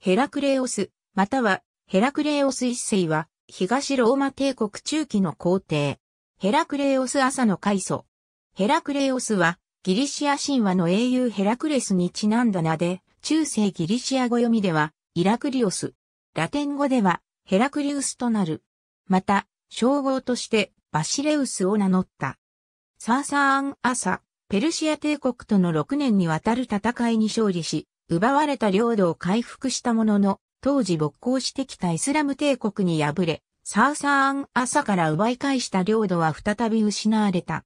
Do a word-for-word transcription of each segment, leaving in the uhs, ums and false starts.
ヘラクレオス、またはヘラクレオス一世は、東ローマ帝国中期の皇帝。ヘラクレオス朝の開祖。ヘラクレオスは、ギリシア神話の英雄ヘラクレスにちなんだ名で、中世ギリシア語読みでは、イラクリオス。ラテン語では、ヘラクリウスとなる。また、称号として、バシレウスを名乗った。サーサーン朝、ペルシア帝国とのろくねんにわたる戦いに勝利し、奪われた領土を回復したものの、当時勃興してきたイスラム帝国に敗れ、サーサーン朝から奪い返した領土は再び失われた。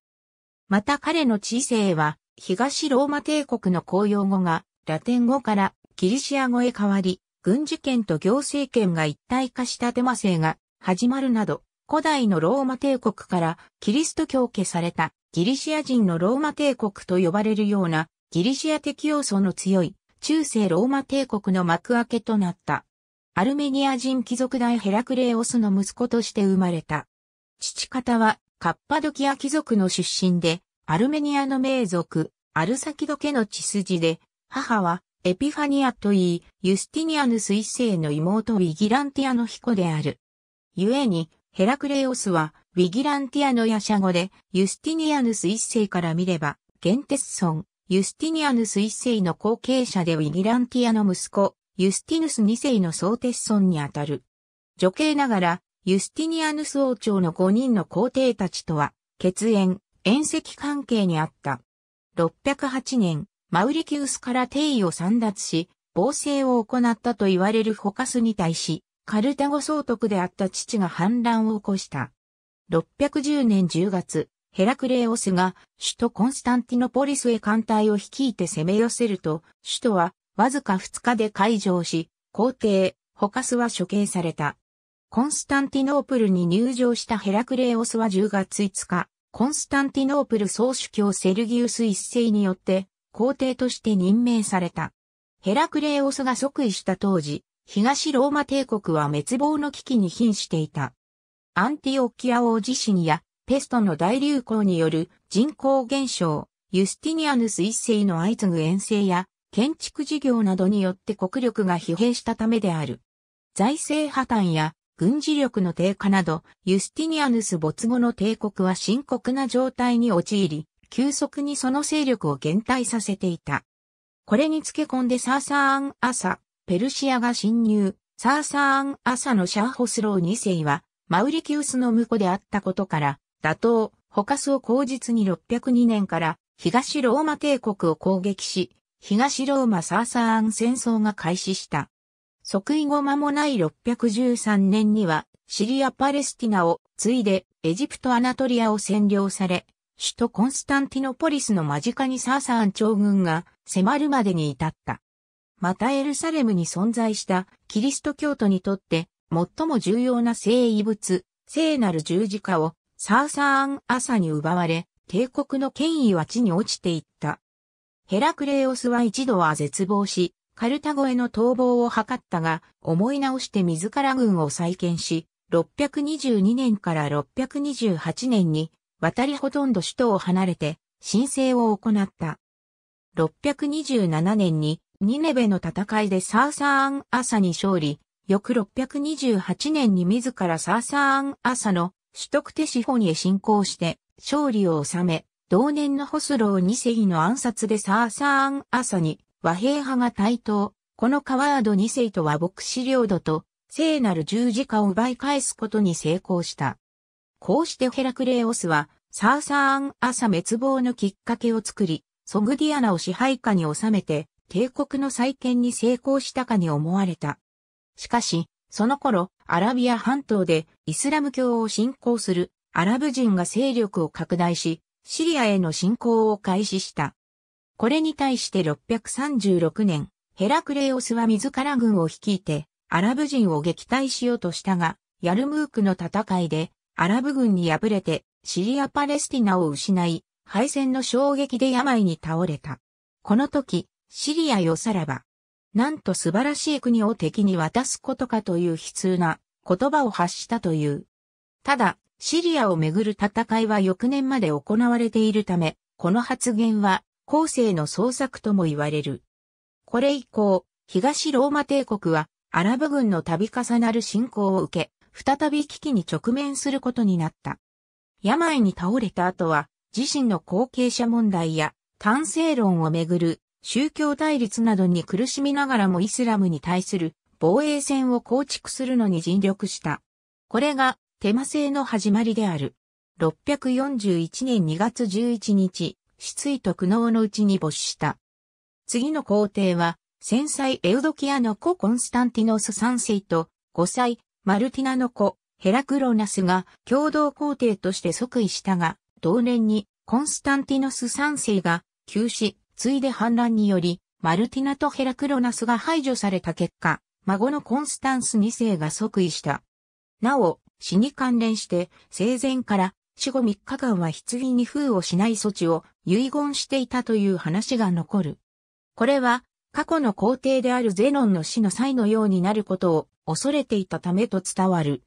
また彼の治世は、東ローマ帝国の公用語が、ラテン語からギリシア語へ変わり、軍事権と行政権が一体化したテマ政が始まるなど、古代のローマ帝国からキリスト教化されたギリシア人のローマ帝国と呼ばれるようなギリシア的要素の強い中世ローマ帝国の幕開けとなった。アルメニア人貴族大ヘラクレオスの息子として生まれた。父方はカッパドキア貴族の出身でアルメニアの名族アルサキド家の血筋で、母はエピファニアといいユスティニアヌス一世の妹ウィギランティアの彦である。故にヘラクレオスは、ウィギランティアの夜叉語で、ユスティニアヌス一世から見れば、ゲンテス孫、ユスティニアヌス一世の後継者でウィギランティアの息子、ユスティヌス二世のソーテス孫にあたる。女系ながら、ユスティニアヌス王朝のごにんの皇帝たちとは、血縁、縁戚関係にあった。ろっぴゃくはちねん、マウリキウスから帝位を簒奪し、暴政を行ったと言われるフォカスに対し、カルタゴ総督であった父が反乱を起こした。ろっぴゃくじゅうねんじゅうがつ、ヘラクレオスが首都コンスタンティノポリスへ艦隊を率いて攻め寄せると、首都はわずかふつかで解錠し、皇帝、フォカスは処刑された。コンスタンティノープルに入城したヘラクレオスはじゅうがついつか、コンスタンティノープル総主教セルギウス一世によって皇帝として任命された。ヘラクレオスが即位した当時、東ローマ帝国は滅亡の危機に瀕していた。アンティオキア大地震やペストの大流行による人口減少、ユスティニアヌス一世の相次ぐ遠征や建築事業などによって国力が疲弊したためである。財政破綻や軍事力の低下など、ユスティニアヌス没後の帝国は深刻な状態に陥り、急速にその勢力を減退させていた。これにつけ込んでサーサーン朝、ペルシアが侵入、サーサーン朝のシャーホスローに世は、マウリキウスの婿であったことから、打倒、フォカスを口実にろっぴゃくにねんから、東ローマ帝国を攻撃し、東ローマサーサーン戦争が開始した。即位後間もないろっぴゃくじゅうさんねんには、シリア・パレスティナを継いで、エジプト・アナトリアを占領され、首都コンスタンティノポリスの間近にサーサーン朝軍が迫るまでに至った。またエルサレムに存在したキリスト教徒にとって最も重要な聖遺物、聖なる十字架をサーサーン朝に奪われ、帝国の権威は地に落ちていった。ヘラクレオスは一度は絶望し、カルタゴへの逃亡を図ったが、思い直して自ら軍を再建し、ろっぴゃくにじゅうにねんからろっぴゃくにじゅうはちねんに渡りほとんど首都を離れて、新政を行った。ろっぴゃくにじゅうななねんに、ニネベの戦いでサーサーン朝に勝利、翌ろっぴゃくにじゅうはちねんに自らサーサーン朝の首都クテシフォニへ侵攻して勝利を収め、同年のホスローに世の暗殺でサーサーン朝に和平派が台頭、このカワードに世とは牧師領土と聖なる十字架を奪い返すことに成功した。こうしてヘラクレオスはサーサーン朝滅亡のきっかけを作り、ソグディアナを支配下に収めて、帝国の再建に成功したかに思われた。しかし、その頃、アラビア半島でイスラム教を信仰するアラブ人が勢力を拡大し、シリアへの侵攻を開始した。これに対してろっぴゃくさんじゅうろくねん、ヘラクレオスは自ら軍を率いて、アラブ人を撃退しようとしたが、ヤルムークの戦いで、アラブ軍に敗れて、シリア・パレスティナを失い、敗戦の衝撃で病に倒れた。この時、シリアよさらば。なんと素晴らしい国を敵に渡すことかという悲痛な言葉を発したという。ただ、シリアをめぐる戦いは翌年まで行われているため、この発言は後世の創作とも言われる。これ以降、東ローマ帝国はアラブ軍の度重なる侵攻を受け、再び危機に直面することになった。病に倒れた後は、自身の後継者問題や、単性論をめぐる宗教対立などに苦しみながらもイスラムに対する防衛線を構築するのに尽力した。これがテマ政の始まりである。ろっぴゃくよんじゅういちねんにがつじゅういちにち、失意と苦悩のうちに没した。次の皇帝は、戦災エウドキアの子コンスタンティノスさんせいと、ごさい、マルティナの子、ヘラクロナスが共同皇帝として即位したが、同年にコンスタンティノスさんせいが急死、ついで反乱により、マルティナとヘラクロナスが排除された結果、孫のコンスタンスにせいが即位した。なお、死に関連して、生前から死後みっかかんは棺に封をしない措置を遺言していたという話が残る。これは、過去の皇帝であるゼノンの死の際のようになることを恐れていたためと伝わる。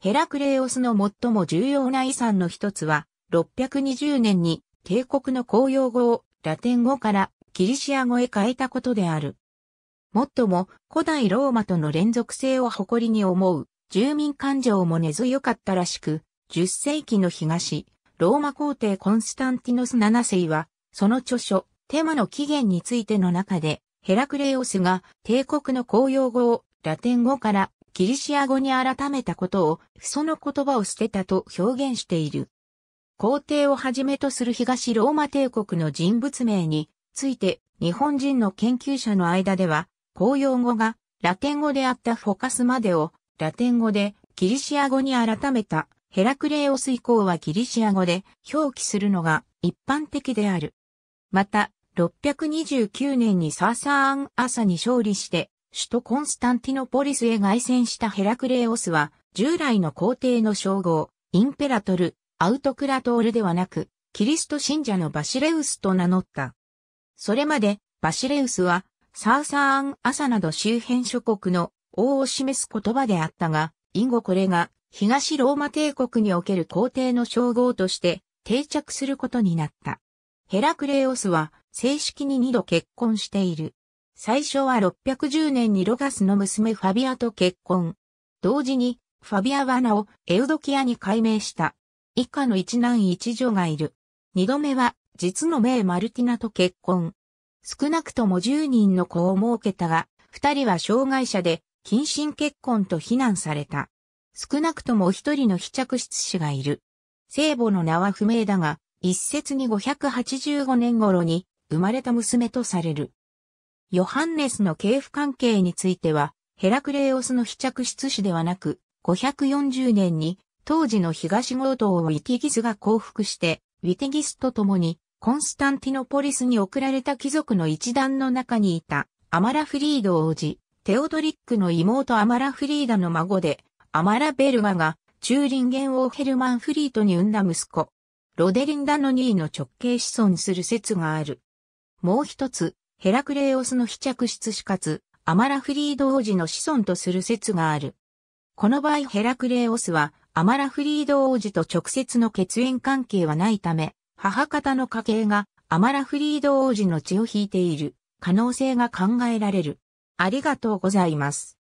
ヘラクレオスの最も重要な遺産の一つは、ろっぴゃくにじゅうねんに帝国の公用語をラテン語からギリシア語へ変えたことである。もっとも古代ローマとの連続性を誇りに思う住民感情も根強かったらしく、じゅっせいきの東、ローマ皇帝コンスタンティノスななせいは、その著書、テマの起源についての中で、ヘラクレオスが帝国の公用語をラテン語からギリシア語に改めたことを、その言葉を捨てたと表現している。皇帝をはじめとする東ローマ帝国の人物名について、日本人の研究者の間では、公用語がラテン語であったフォカスまでをラテン語でギリシア語に改めたヘラクレオス以降はギリシア語で表記するのが一般的である。またろっぴゃくにじゅうきゅうねんにサーサーン・アサに勝利して首都コンスタンティノポリスへ凱旋したヘラクレオスは従来の皇帝の称号インペラトル・アウトクラトールではなくキリスト信者のバシレウスと名乗った。それまでバシレウスはサーサーン・アサなど周辺諸国の王を示す言葉であったが、以後これが東ローマ帝国における皇帝の称号として定着することになった。ヘラクレオスは正式ににど結婚している。最初はろっぴゃくじゅうねんにロガスの娘ファビアと結婚。同時にファビアは名をエウドキアに改名した。以下の一男一女がいる。二度目は実の名マルティナと結婚。少なくともじゅうにんの子を設けたが、二人は障害者で、近親結婚と非難された。少なくとも一人の非嫡出子がいる。生母の名は不明だが、一説にごひゃくはちじゅうごねん頃に生まれた娘とされる。ヨハンネスの系譜関係については、ヘラクレオスの非嫡出子ではなく、ごひゃくよんじゅうねんに当時の東ゴートをウィティギスが降伏して、ウィティギスと共に、コンスタンティノポリスに送られた貴族の一団の中にいたアマラフリード王子、テオドリックの妹アマラフリーダの孫で、アマラベルガが中林元王ヘルマンフリートに産んだ息子、ロデリンダのにいの直系子孫する説がある。もう一つ、ヘラクレオスの非嫡出子かつ、アマラフリード王子の子孫とする説がある。この場合ヘラクレオスは、アマラフリード王子と直接の血縁関係はないため、母方の家系がアマラフリード王子の血を引いている可能性が考えられる。ありがとうございます。